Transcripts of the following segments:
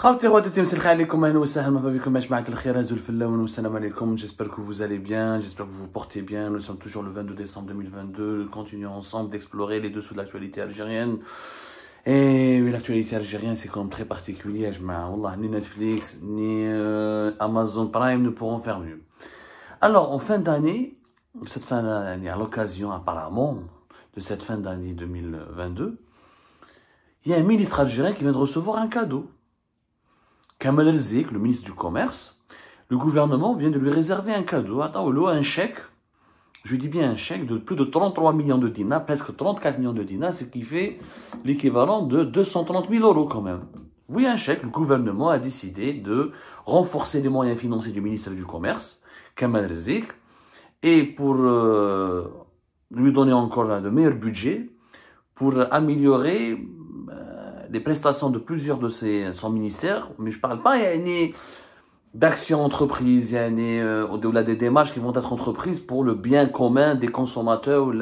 خاوتي خواتاتي مساء الخير عليكم اهلا وسهلا بكم يا جماعه الخير ازول في اللون والسلام عليكم j'espère que vous allez bien j'espère que vous vous portez bien nous sommes toujours le 22 décembre 2022 continuons ensemble d'explorer les dessous de l'actualité algérienne et l'actualité algérienne c'est quand même très particulier يا جماعه والله ni Netflix ni Amazon Prime ne pourront faire mieux alors en fin d'année cette fin d'année à l'occasion apparemment de cette fin d'année 2022 il y a un ministre algérien qui vient de recevoir un cadeau Kamel Rezig, le ministre du Commerce, le gouvernement vient de lui réserver un cadeau, un chèque, je dis bien un chèque de plus de 33 millions de dinars, presque 34 millions de dinars, ce qui fait l'équivalent de 230 000 euros quand même. Oui, un chèque, le gouvernement a décidé de renforcer les moyens financiers du ministère du Commerce, Kamel Rezig, et pour lui donner encore un de meilleurs budgets, pour améliorer des prestations de plusieurs de son ministère, mais je ne parle pas, il y a une d'action entreprise, il y a au-delà des démarches qui vont être entreprises pour le bien commun des consommateurs ou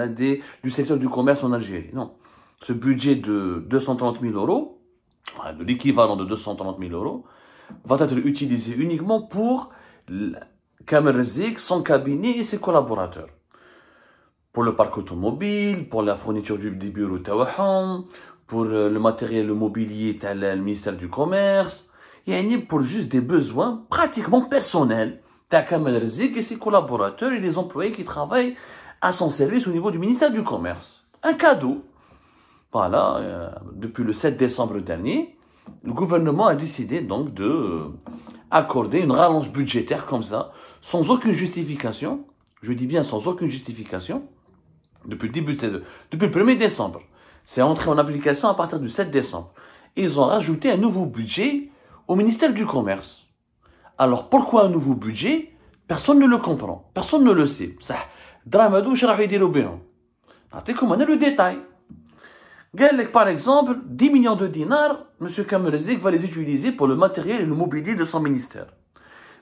du secteur du commerce en Algérie. Non, ce budget de 230 000 euros, enfin, de l'équivalent de 230 000 euros, va être utilisé uniquement pour Kamel Rezig, son cabinet et ses collaborateurs. Pour le parc automobile, pour la fourniture des bureaux Tawaham, pour le matériel, le mobilier, le ministère du Commerce. Il y a pour juste des besoins pratiquement personnels. T'as Kamel Rezig et ses collaborateurs et les employés qui travaillent à son service au niveau du ministère du Commerce. Un cadeau. Voilà, depuis le 7 décembre dernier, le gouvernement a décidé donc de accorder une rallonge budgétaire comme ça, sans aucune justification. Je dis bien sans aucune justification. Depuis le 1er décembre. C'est entré en application à partir du 7 décembre. Ils ont rajouté un nouveau budget au ministère du Commerce. Alors pourquoi un nouveau budget? Personne ne le comprend. Personne ne le sait. Ça, Dramadou, je vais dire au béant. Comment on a le détail? Par exemple, 10 millions de dinars, M. Kamel Rezig va les utiliser pour le matériel et le mobilier de son ministère.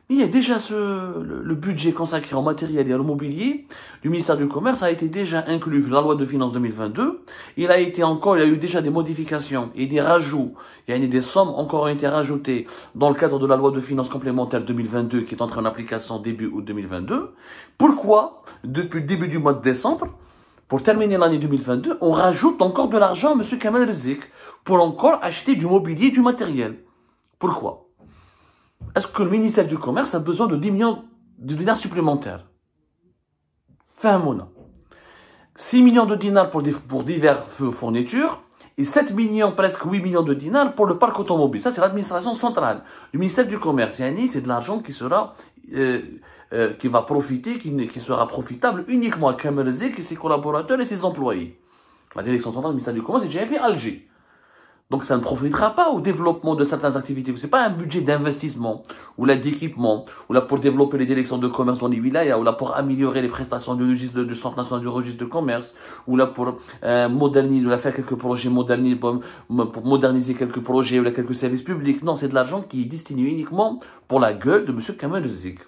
Mais il y a déjà le budget consacré au matériel et au mobilier du ministère du Commerce a été déjà inclus dans la loi de finances 2022. Il a eu déjà des modifications et des rajouts. Il y a des sommes encore ont été rajoutées dans le cadre de la loi de finances complémentaire 2022 qui est entrée en application début août 2022. Pourquoi, depuis le début du mois de décembre, pour terminer l'année 2022, on rajoute encore de l'argent à M. Kamel Rezig pour encore acheter du mobilier et du matériel? Pourquoi? Est-ce que le ministère du Commerce a besoin de 10 millions de dinars supplémentaires? Fahmouna. 6 millions de dinars pour divers fournitures et 7 millions, presque 8 millions de dinars pour le parc automobile. Ça, c'est l'administration centrale. Le ministère du Commerce, c'est de l'argent qui sera profitable uniquement à Kamel Rezig et ses collaborateurs et ses employés. La direction centrale du ministère du Commerce est déjà fait Alger. Donc ça ne profitera pas au développement de certaines activités. Ce n'est pas un budget d'investissement, ou là d'équipement, ou là pour développer les directions de commerce dans les wilayas, ou là pour améliorer les prestations du Centre national du registre de commerce, ou là pour moderniser, ou là faire quelques projets, pour moderniser quelques projets, ou là quelques services publics. Non, c'est de l'argent qui est destiné uniquement pour la gueule de M. Kamel Rezig.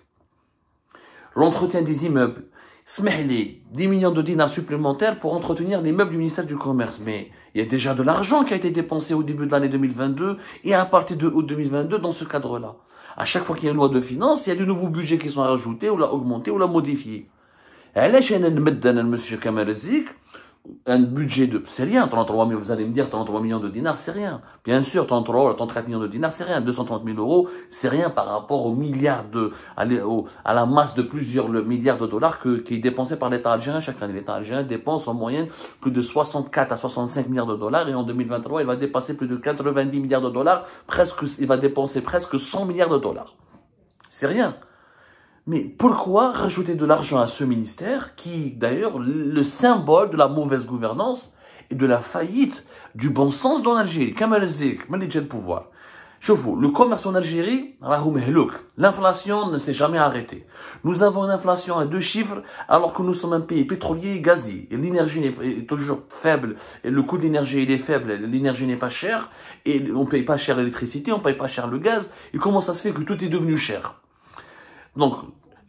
L'entretien des immeubles. Smehli, 10 millions de dinars supplémentaires pour entretenir les meubles du ministère du Commerce. Mais il y a déjà de l'argent qui a été dépensé au début de l'année 2022 et à partir de août 2022 dans ce cadre-là. À chaque fois qu'il y a une loi de finances, il y a de nouveaux budgets qui sont rajoutés ou augmentés ou modifiés. Alors, je vais mettre un monsieur Kamel Rezig un budget de... C'est rien, 33 millions, vous allez me dire 33 millions de dinars, c'est rien. Bien sûr, 34 millions de dinars, c'est rien. 230 000 euros, c'est rien par rapport aux milliards à la masse de plusieurs milliards de dollars qui est dépensée par l'État algérien chaque année. L'État algérien dépense en moyenne plus de 64 à 65 milliards de dollars et en 2023, il va dépasser plus de 90 milliards de dollars. Il va dépenser presque 100 milliards de dollars. C'est rien. Mais pourquoi rajouter de l'argent à ce ministère qui, d'ailleurs, le symbole de la mauvaise gouvernance et de la faillite du bon sens dans l'Algérie? Kamel Rezig, manager de pouvoir. Je vous, le commerce en Algérie, l'inflation ne s'est jamais arrêtée. Nous avons une inflation à 2 chiffres alors que nous sommes un pays pétrolier et gazier. L'énergie est toujours faible, et le coût de l'énergie est faible, l'énergie n'est pas chère, et on ne paye pas cher l'électricité, on ne paye pas cher le gaz. Et comment ça se fait que tout est devenu cher? Donc,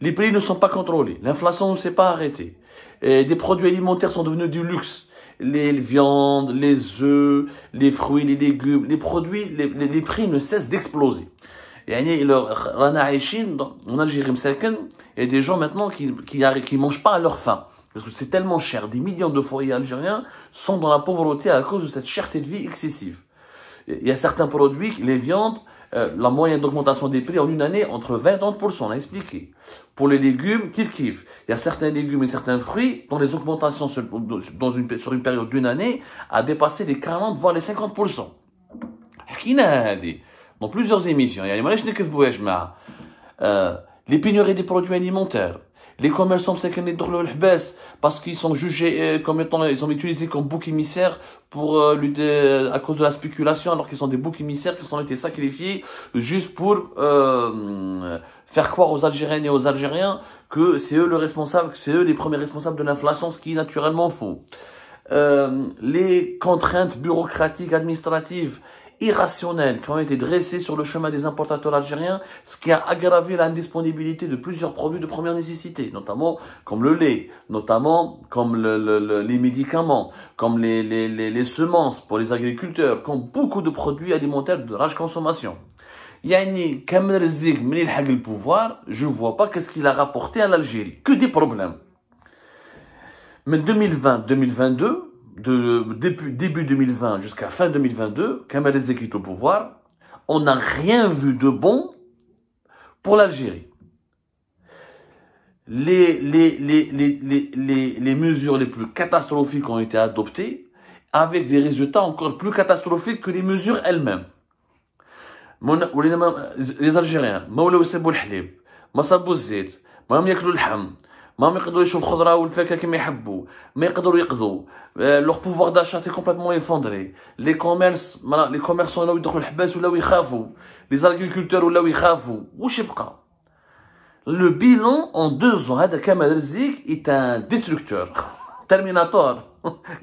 les prix ne sont pas contrôlés, l'inflation ne s'est pas arrêtée, et des produits alimentaires sont devenus du luxe, les viandes, les œufs, les fruits, les légumes, les produits, les prix ne cessent d'exploser. En Algérie, il y a des gens maintenant qui ne mangent pas à leur faim. Parce que c'est tellement cher. Des millions de foyers algériens sont dans la pauvreté à cause de cette cherté de vie excessive. Il y a certains produits, les viandes, la moyenne d'augmentation des prix en une année entre 20 et 30%, on a expliqué. Pour les légumes, kiff-kiff. Il y a certains légumes et certains fruits dont les augmentations sur une période d'une année a dépassé les 40 voire les 50%. Dans plusieurs émissions, les pénuries des produits alimentaires. Les commerçants parce qu'ils sont jugés comme étant, ils sont utilisés comme boucs émissaires pour lutter à cause de la spéculation, alors qu'ils sont des boucs émissaires qui ont été sacrifiés juste pour faire croire aux Algériennes et aux Algériens que c'est eux le responsable, que c'est eux les premiers responsables de l'inflation, ce qui est naturellement faux. Les contraintes bureaucratiques, administratives, irrationnelles qui ont été dressés sur le chemin des importateurs algériens, ce qui a aggravé l'indisponibilité de plusieurs produits de première nécessité, notamment comme le lait, notamment comme les médicaments, comme les semences pour les agriculteurs, comme beaucoup de produits alimentaires de large consommation. Yani, Kamel Rezig, mais il a le pouvoir, je ne vois pas qu'est-ce qu'il a rapporté à l'Algérie, que des problèmes. Mais 2020-2022, début 2020 jusqu'à fin 2022, Kamel Rezig est au pouvoir, on n'a rien vu de bon pour l'Algérie. Les mesures les plus catastrophiques ont été adoptées, avec des résultats encore plus catastrophiques que les mesures elles-mêmes. Les Algériens, leur pouvoir d'achat s'est complètement effondré. Les commerçants là où ils doivent le baisser ou là où ils crèvent. Les agriculteurs là où ils crèvent. Où je sais pas. Le bilan en 2 ans de Kamel Rezig est un destructeur, terminator.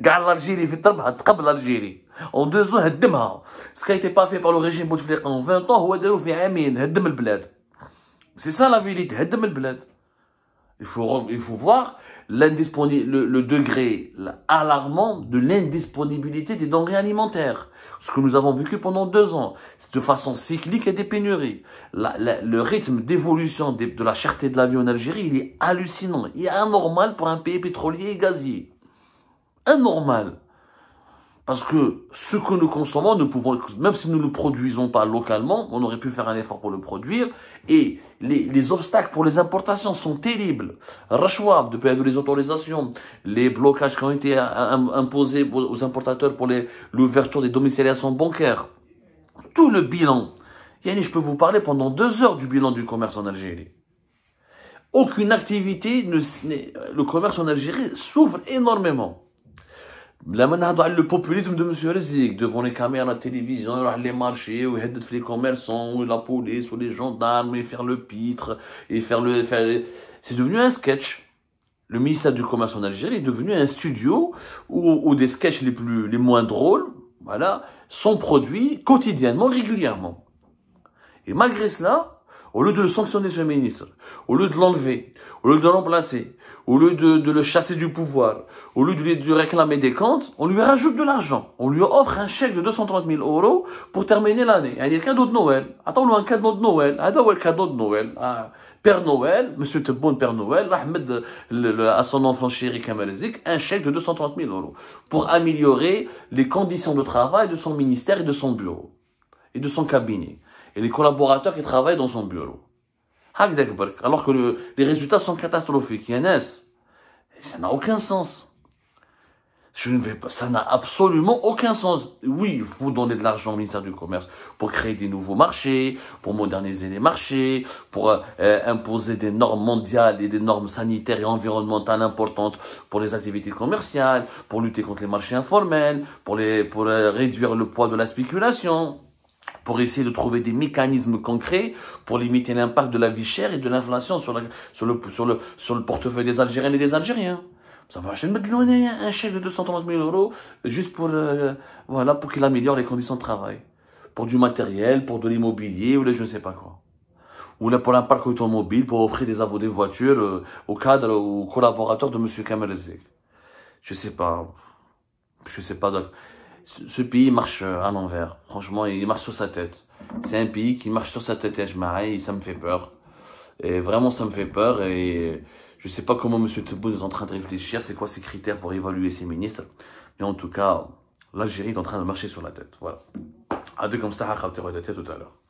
Gare l'Algérie, fait tomber, attrape l'Algérie. En 2 ans, elle démarre. Ce qui a été pas fait par le régime Bouteflika en 20 ans, il a été fait en 10 ans. Elle démarre le bled. C'est ça la vérité. Elle démarre le bled. Il faut voir le degré alarmant de l'indisponibilité des denrées alimentaires. Ce que nous avons vécu pendant 2 ans, c'est de façon cyclique et des pénuries. Le rythme d'évolution de la cherté de la vie en Algérie, il est hallucinant. Il est anormal pour un pays pétrolier et gazier. Anormal. Parce que ce que nous consommons, nous pouvons, même si nous ne le produisons pas localement, on aurait pu faire un effort pour le produire. Et les obstacles pour les importations sont terribles. Rachouab, depuis les autorisations, les blocages qui ont été imposés aux importateurs pour l'ouverture des domiciliations bancaires. Tout le bilan. Yannick, je peux vous parler pendant 2 heures du bilan du commerce en Algérie. Aucune activité, le commerce en Algérie souffre énormément. Le populisme de M. Rezig devant les caméras, la télévision, les marchés, où les commerçants, où la police, où les gendarmes, et faire le pitre, et c'est devenu un sketch. Le ministère du commerce en Algérie est devenu un studio où des sketchs les moins drôles, voilà, sont produits quotidiennement, régulièrement. Et malgré cela, au lieu de le sanctionner, ce ministre, au lieu de l'enlever, au lieu de le remplacer, au lieu de le chasser du pouvoir, au lieu de lui réclamer des comptes, on lui rajoute de l'argent. On lui offre un chèque de 230 000 € pour terminer l'année. Il y a un cadeau de Noël. Attends, un cadeau de Noël. Attends, un cadeau de Noël. Père Noël, Monsieur Tebboune, Père Noël, Ahmed, à son enfant chéri Kamel Rezig, un chèque de 230 000 € pour améliorer les conditions de travail de son ministère et de son bureau et de son cabinet. Et les collaborateurs qui travaillent dans son bureau. Alors que les résultats sont catastrophiques. Ça n'a aucun sens. Ça n'a absolument aucun sens. Oui, vous donnez de l'argent au ministère du Commerce pour créer des nouveaux marchés, pour moderniser les marchés, pour imposer des normes mondiales et des normes sanitaires et environnementales importantes pour les activités commerciales, pour lutter contre les marchés informels, pour réduire le poids de la spéculation, pour essayer de trouver des mécanismes concrets pour limiter l'impact de la vie chère et de l'inflation sur le portefeuille des Algériennes et des Algériens. Ça va, je vais me donner un chèque de 230 000 € juste pour qu'il améliore les conditions de travail. Pour du matériel, pour de l'immobilier, ou là, je ne sais pas quoi. Ou là, pour un parc automobile, pour offrir des voitures aux cadres, aux collaborateurs de M. Kamel Rezig. Je ne sais pas. je sais pas. Donc, ce pays marche à l'envers. Franchement, il marche sur sa tête. C'est un pays qui marche sur sa tête, et ça me fait peur. Et vraiment, ça me fait peur. Et je sais pas comment M. Tebboune est en train de réfléchir. C'est quoi ses critères pour évaluer ses ministres. Mais en tout cas, l'Algérie est en train de marcher sur la tête. Voilà. À deux comme ça, à tout à l'heure.